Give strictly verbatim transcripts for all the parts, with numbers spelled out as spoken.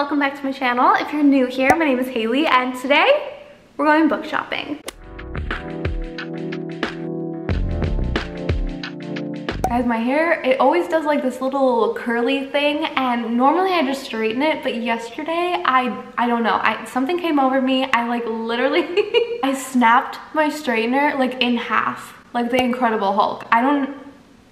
welcome back to my channel. If you're new here, my name is Hailie and today we're going book shopping. Guys, my hair, it always does like this little curly thing and normally I just straighten it, but yesterday I I don't know, I something came over me. I like literally I snapped my straightener like in half, like the Incredible Hulk. I don't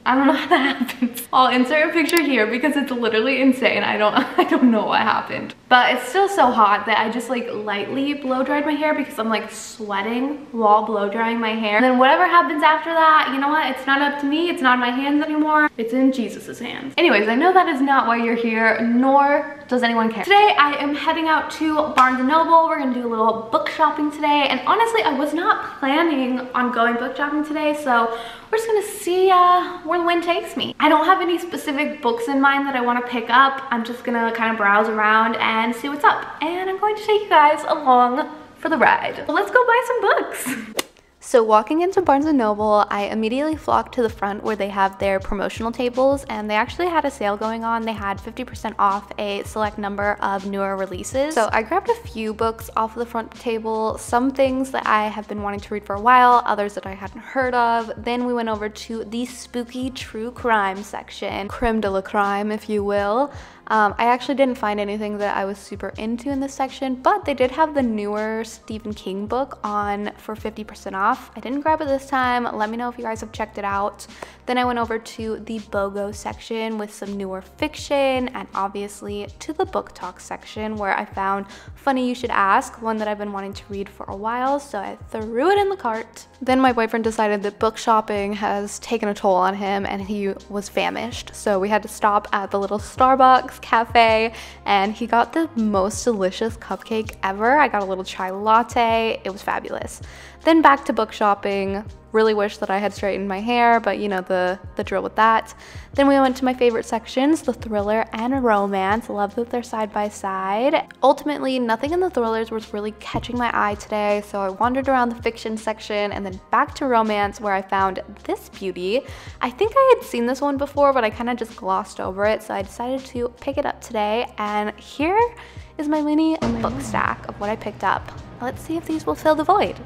I don't know how that happens. I'll insert a picture here because it's literally insane. I don't I don't know what happened. But it's still so hot that I just like lightly blow dried my hair because I'm like sweating while blow drying my hair. And then whatever happens after that, you know what? It's not up to me. It's not in my hands anymore. It's in Jesus's hands. Anyways, I know that is not why you're here, nor does anyone care. Today, I am heading out to Barnes and Noble. We're gonna do a little book shopping today. And honestly, I was not planning on going book shopping today, so we're just gonna see uh, where the wind takes me. I don't have any specific books in mind that I wanna pick up. I'm just gonna kind of browse around and and see what's up, and I'm going to take you guys along for the ride. Well, let's go buy some books. So walking into Barnes and Noble, I immediately flocked to the front where they have their promotional tables, and they actually had a sale going on. They had fifty percent off a select number of newer releases. So I grabbed a few books off of the front table, some things that I have been wanting to read for a while, others that I hadn't heard of. Then we went over to the spooky true crime section, creme de la crime, if you will. Um, I actually didn't find anything that I was super into in this section, but they did have the newer Stephen King book on for fifty percent off. I didn't grab it this time. Let me know if you guys have checked it out. Then I went over to the BOGO section with some newer fiction and obviously to the book talk section where I found Funny You Should Ask, one that I've been wanting to read for a while, so I threw it in the cart. Then my boyfriend decided that book shopping has taken a toll on him and he was famished, so we had to stop at the little Starbucks cafe and he got the most delicious cupcake ever. I got a little chai latte. It was fabulous. Then back to book shopping. Really wish that I had straightened my hair, but you know the the drill with that. Then we went to my favorite sections, the thriller and romance. Love that they're side by side. Ultimately, nothing in the thrillers was really catching my eye today, so I wandered around the fiction section and then back to romance where I found this beauty. I think I had seen this one before, but I kind of just glossed over it, so I decided to pick it up today. And here is my mini book stack of what I picked up. Let's see if these will fill the void.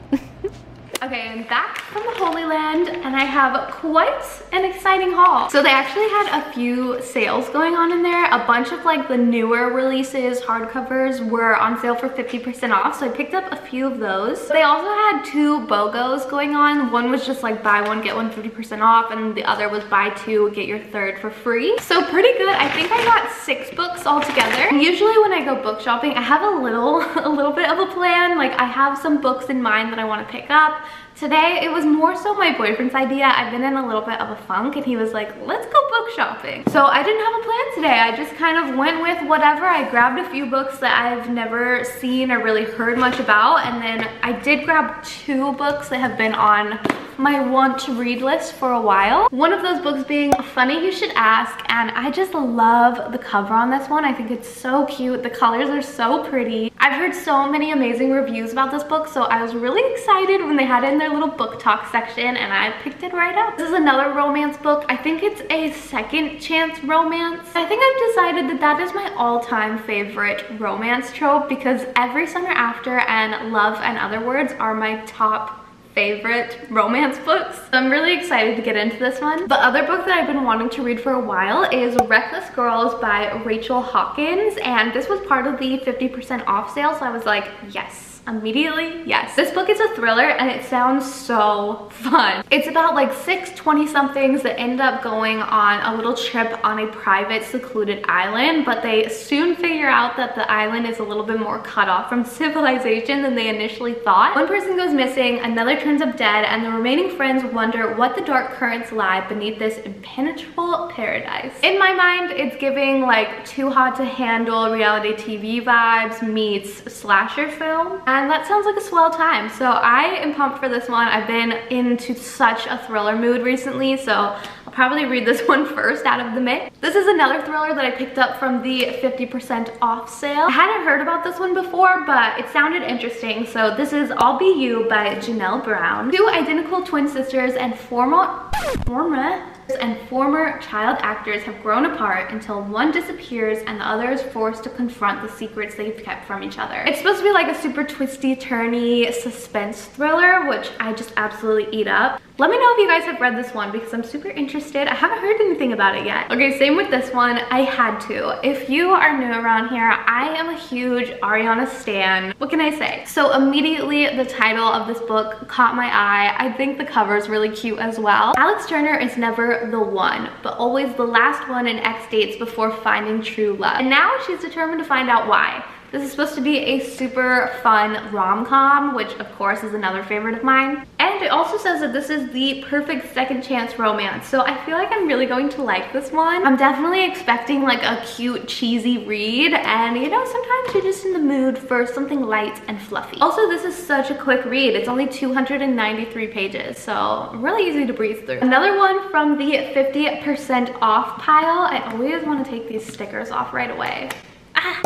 Okay, I'm back from the Holy Land and I have quite an exciting haul. So they actually had a few sales going on in there. A bunch of like the newer releases, hardcovers were on sale for fifty percent off. So I picked up a few of those. They also had two BOGOs going on. One was just like buy one, get one fifty percent off. And the other was buy two, get your third for free. So pretty good. I think I got six books all together. Usually when I go book shopping, I have a little, a little bit of a plan. Like I have some books in mind that I want to pick up. Today, it was more so my boyfriend's idea. I've been in a little bit of a funk and he was like, let's go book shopping. So I didn't have a plan today. I just kind of went with whatever. I grabbed a few books that I've never seen or really heard much about. And then I did grab two books that have been on my want to read list for a while. One of those books being Funny You Should Ask. And I just love the cover on this one. I think it's so cute. The colors are so pretty. I've heard so many amazing reviews about this book. So I was really excited when they had it in their little book talk section and I picked it right up. This is another romance book. I think it's a second chance romance. I think I've decided that that is my all-time favorite romance trope because Every Summer After and Love and Other Words are my top favorite romance books. I'm really excited to get into this one. The other book that I've been wanting to read for a while is Reckless Girls by Rachel Hawkins, and this was part of the fifty percent off sale, so I was like, yes. Immediately, yes. This book is a thriller and it sounds so fun. It's about like six twenty-somethings that end up going on a little trip on a private secluded island, but they soon figure out that the island is a little bit more cut off from civilization than they initially thought. One person goes missing, another turns up dead, and the remaining friends wonder what the dark currents lie beneath this impenetrable paradise. In my mind, it's giving like Too Hot to Handle reality T V vibes meets slasher film. And that sounds like a swell time. So I am pumped for this one. I've been into such a thriller mood recently, so I'll probably read this one first out of the mix. This is another thriller that I picked up from the fifty percent off sale. I hadn't heard about this one before, but it sounded interesting. So this is I'll Be You by Janelle Brown. Two identical twin sisters and former... former... and former child actors have grown apart until one disappears and the other is forced to confront the secrets they've kept from each other. It's supposed to be like a super twisty, turny suspense thriller, which I just absolutely eat up. Let me know if you guys have read this one because I'm super interested. I haven't heard anything about it yet. Okay, same with this one. I had to. If you are new around here, I am a huge Ariana stan. What can I say? So immediately the title of this book caught my eye. I think the cover is really cute as well. Alex Turner is never the one, but always the last one in X dates before finding true love. And now she's determined to find out why. This is supposed to be a super fun rom-com, which of course is another favorite of mine. And it also says that this is the perfect second chance romance. So I feel like I'm really going to like this one. I'm definitely expecting like a cute, cheesy read. And you know, sometimes you're just in the mood for something light and fluffy. Also, this is such a quick read. It's only two hundred ninety-three pages, so really easy to breeze through. Another one from the fifty percent off pile. I always want to take these stickers off right away.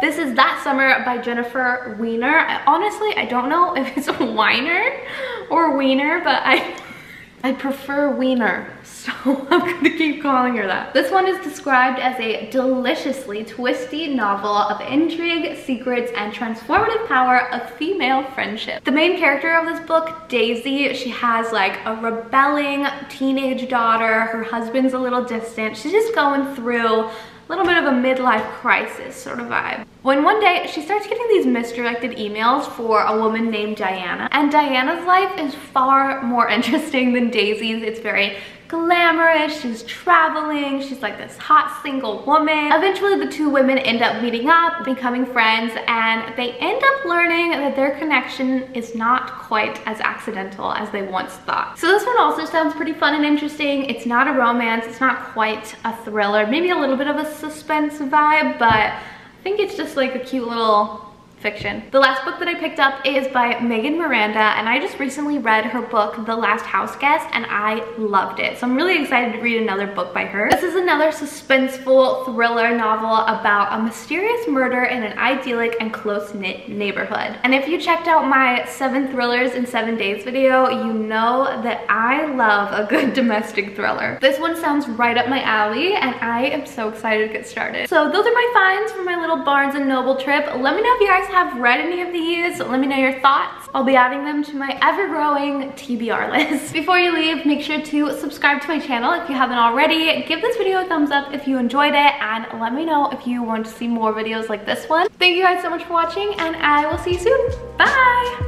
This is That Summer by Jennifer Weiner. I, honestly, I don't know if it's Weiner or Wiener, but I I prefer Weiner, so I'm gonna keep calling her that. This one is described as a deliciously twisty novel of intrigue, secrets, and transformative power of female friendship. The main character of this book, Daisy, she has like a rebelling teenage daughter. Her husband's a little distant. She's just going through a little bit of a midlife crisis sort of vibe. When one day she starts getting these misdirected emails for a woman named Diana, and Diana's life is far more interesting than Daisy's. It's very glamorous, she's traveling, she's like this hot single woman. Eventually the two women end up meeting up, becoming friends, and they end up learning that their connection is not quite as accidental as they once thought. So this one also sounds pretty fun and interesting. It's not a romance, it's not quite a thriller, maybe a little bit of a suspense vibe, but I think it's just like a cute little fiction. The last book that I picked up is by Megan Miranda, and I just recently read her book, The Last House Guest, and I loved it. So I'm really excited to read another book by her. This is another suspenseful thriller novel about a mysterious murder in an idyllic and close-knit neighborhood. And if you checked out my Seven Thrillers in Seven Days video, you know that I love a good domestic thriller. This one sounds right up my alley, and I am so excited to get started. So those are my finds for my little Barnes and Noble trip. Let me know if you guys have read any of these. Let me know your thoughts. I'll be adding them to my ever-growing T B R list. Before you leave, make sure to subscribe to my channel if you haven't already. Give this video a thumbs up if you enjoyed it, and let me know if you want to see more videos like this one. Thank you guys so much for watching, and I will see you soon. Bye!